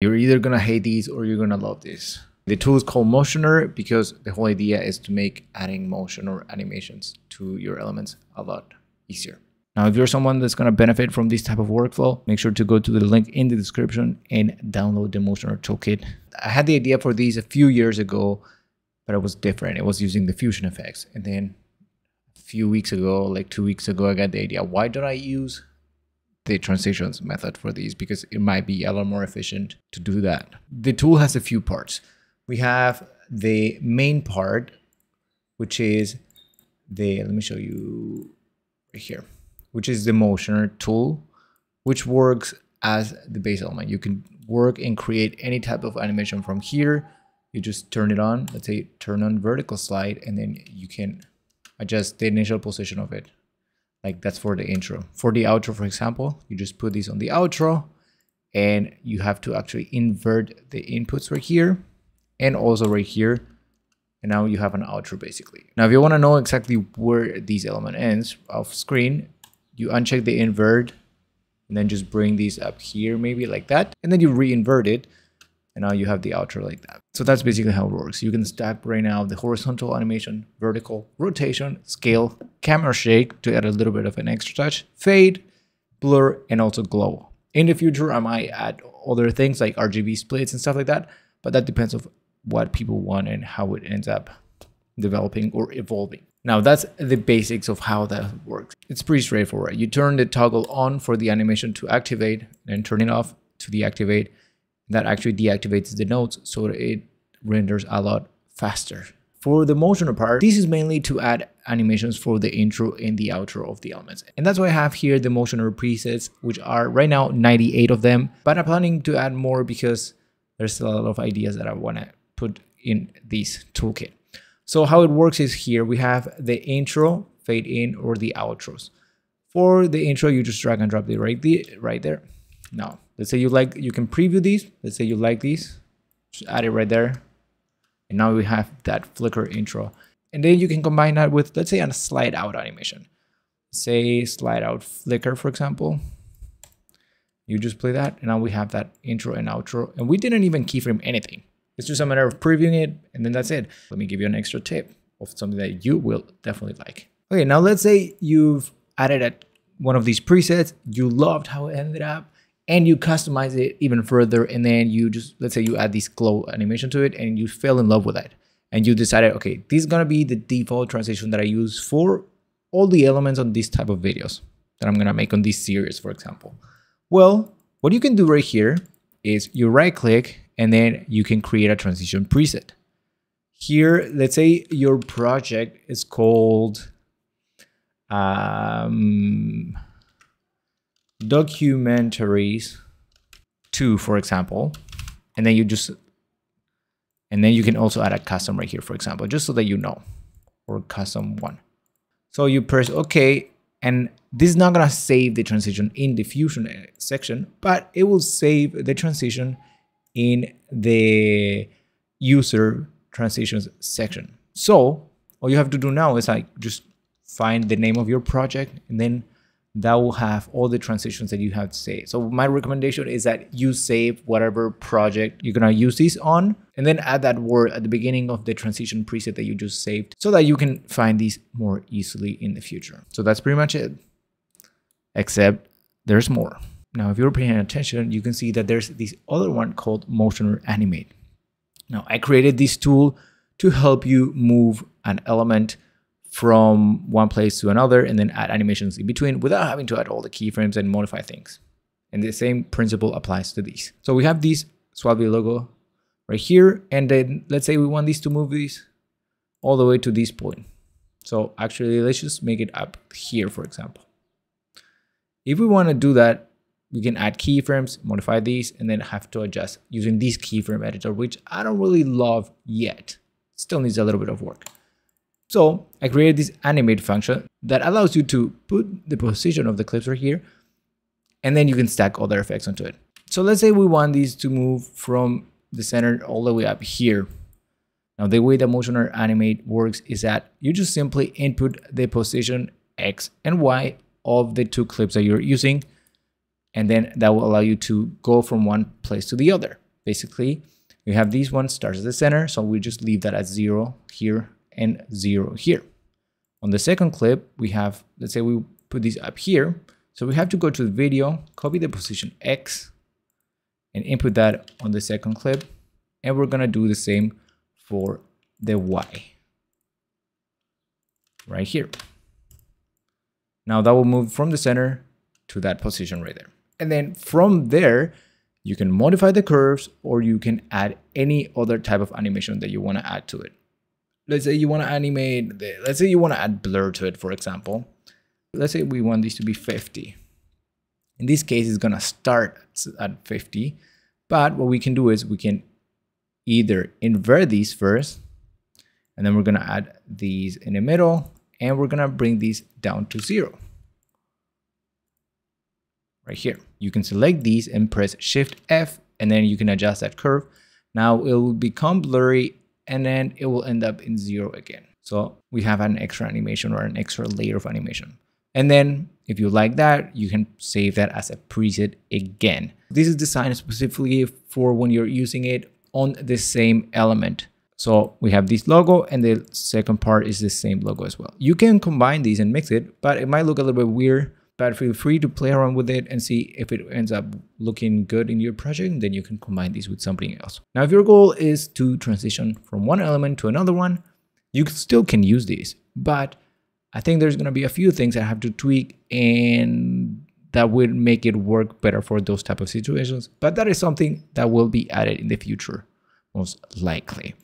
You're either gonna hate these or you're gonna love these. The tool is called Motioner because the whole idea is to make adding motion or animations to your elements a lot easier. Now, if you're someone that's going to benefit from this type of workflow, make sure to go to the link in the description and download the Motioner toolkit. I had the idea for these a few years ago, but it was different. It was using the Fusion effects. And then a few weeks ago, like 2 weeks ago, I got the idea, why don't I use the transitions method for these? Because it might be a lot more efficient to do that. The tool has a few parts. We have the main part, which is the, let me show you right here, which is the Motioner tool, which works as the base element. You can work and create any type of animation from here. You just turn it on, let's say turn on vertical slide, and then you can adjust the initial position of it. Like that's for the intro. For the outro, for example, you just put this on the outro and you have to actually invert the inputs right here and also right here. And now you have an outro basically. Now, if you wanna know exactly where these element ends off screen, you uncheck the invert and then just bring these up here, maybe like that. And then you reinvert it. And now you have the outro like that. So that's basically how it works. You can stack right now the horizontal animation, vertical, rotation, scale, camera shake to add a little bit of an extra touch, fade, blur, and also glow. In the future, I might add other things like RGB splits and stuff like that. But that depends on what people want and how it ends up developing or evolving. Now that's the basics of how that works. It's pretty straightforward. You turn the toggle on for the animation to activate and turn it off to deactivate. That actually deactivates the nodes so it renders a lot faster. For the Motioner part, this is mainly to add animations for the intro and the outro of the elements. And that's why I have here the Motioner presets, which are right now 98 of them, but I'm planning to add more because there's still a lot of ideas that I want to put in this toolkit. So how it works is here we have the intro, fade in, or the outros. For the intro, you just drag and drop it right there. Now, let's say you like, you can preview these. Let's say you like these, just add it right there. And now we have that flicker intro. And then you can combine that with, let's say, a slide out animation. Say slide out flicker, for example. You just play that, and now we have that intro and outro. And we didn't even keyframe anything. It's just a matter of previewing it, and then that's it. Let me give you an extra tip of something that you will definitely like. Okay, now let's say you've added one of these presets, you loved how it ended up, and you customize it even further, and then you just, let's say you add this glow animation to it, and you fell in love with that. And you decided, okay, this is gonna be the default transition that I use for all the elements on this type of videos that I'm gonna make on this series, for example. Well, what you can do right here is you right-click, and then you can create a transition preset. Here, let's say your project is called Documentaries 2, for example. And then you can also add a custom right here, for example, just so that you know, or custom 1. So you press OK, and this is not gonna save the transition in the Fusion section, but it will save the transition in the user transitions section. So all you have to do now is like just find the name of your project, and then that will have all the transitions that you have to save. So my recommendation is that you save whatever project you're gonna use this on, and then add that word at the beginning of the transition preset that you just saved so that you can find these more easily in the future. So that's pretty much it, except there's more. Now, if you're paying attention, you can see that there's this other one called Motioner Animate. Now, I created this tool to help you move an element from one place to another and then add animations in between without having to add all the keyframes and modify things. And the same principle applies to these. So we have this SUALVI logo right here. And then let's say we want these to move these all the way to this point. So actually, let's just make it up here, for example. If we want to do that, we can add keyframes, modify these, and then have to adjust using this keyframe editor, which I don't really love yet. Still needs a little bit of work. So I created this animate function that allows you to put the position of the clips right here, and then you can stack other effects onto it. So let's say we want these to move from the center all the way up here. Now, the way that Motioner Animate works is that you just simply input the position X and Y of the two clips that you're using, and then that will allow you to go from one place to the other. basically. We have these ones, starts at the center, so we just leave that at 0 here and 0 here. On the second clip, we have, let's say we put these up here. So we have to go to the video, copy the position X, and input that on the second clip. And we're gonna do the same for the Y, right here. Now that will move from the center to that position right there. And then from there, you can modify the curves, or you can add any other type of animation that you want to add to it. Let's say you want to animate, let's say you want to add blur to it, for example. Let's say we want this to be 50. In this case, it's going to start at 50. But what we can do is we can either invert these first, and then we're going to add these in the middle, and we're going to bring these down to 0. Right here. You can select these and press Shift F, and then you can adjust that curve. Now it will become blurry, and then it will end up in 0 again. So we have an extra animation or an extra layer of animation. And then if you like that, you can save that as a preset again. This is designed specifically for when you're using it on the same element. So we have this logo, and the second part is the same logo as well. You can combine these and mix it, but it might look a little bit weird. But feel free to play around with it and see if it ends up looking good in your project. Then you can combine these with something else. Now, if your goal is to transition from one element to another one, you still can use these. But I think there's going to be a few things I have to tweak, and that would make it work better for those type of situations. But that is something that will be added in the future, most likely.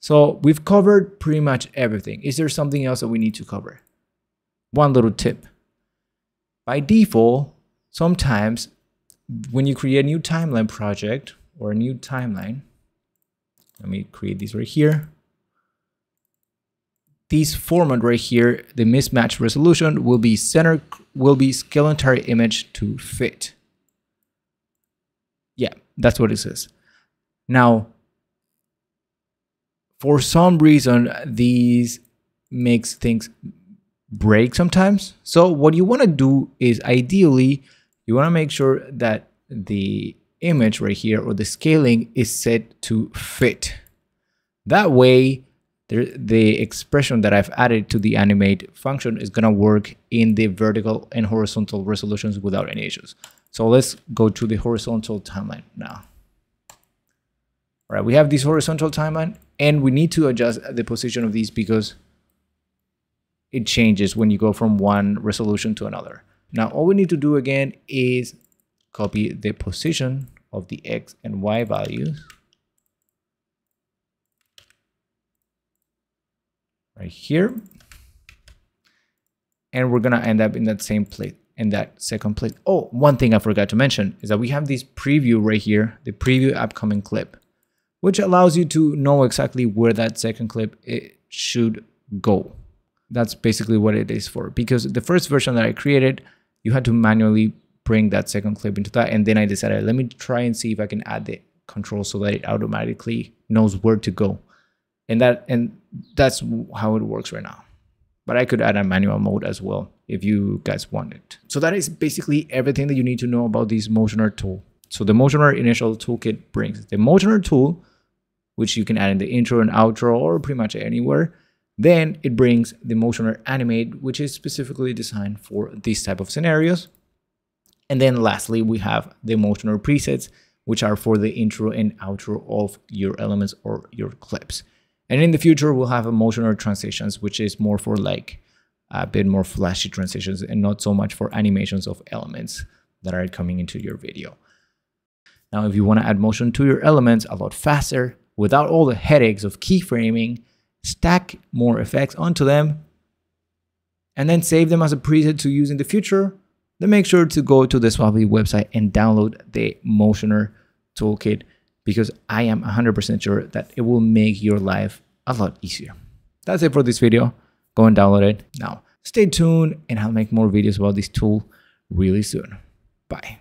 So we've covered pretty much everything. Is there something else that we need to cover? One little tip. By default, sometimes when you create a new timeline project or a new timeline, let me create this right here. This format right here, the mismatch resolution will be center, will be scale entire image to fit. Yeah, that's what it says. Now, for some reason, these makes things break sometimes. So what you want to do is ideally you want to make sure that the image right here or the scaling is set to fit. That way the expression that I've added to the animate function is going to work in the vertical and horizontal resolutions without any issues. So let's go to the horizontal timeline now. All right, we have this horizontal timeline, and we need to adjust the position of these because it changes when you go from one resolution to another. Now, all we need to do again is copy the position of the X and Y values right here. And we're gonna end up in that same plate, in that second plate. Oh, one thing I forgot to mention is that we have this preview right here, the preview upcoming clip, which allows you to know exactly where that second clip it should go. That's basically what it is for, because the first version that I created, you had to manually bring that second clip into that. And then I decided, let me try and see if I can add the control so that it automatically knows where to go. And that's how it works right now. But I could add a manual mode as well if you guys want it. So that is basically everything that you need to know about this Motioner tool. So the Motioner initial toolkit brings the Motioner tool, which you can add in the intro and outro or pretty much anywhere. Then it brings the Motioner Animate, which is specifically designed for these type of scenarios. And then lastly, we have the Motioner Presets, which are for the intro and outro of your elements or your clips. And in the future, we'll have a Motioner Transitions, which is more for like a bit more flashy transitions and not so much for animations of elements that are coming into your video. Now, if you want to add motion to your elements a lot faster, without all the headaches of keyframing, stack more effects onto them, and then save them as a preset to use in the future, then make sure to go to the SUALVI website and download the Motioner toolkit, because I am 100% sure that it will make your life a lot easier. That's it for this video. Go and download it now. Stay tuned, and I'll make more videos about this tool really soon. Bye.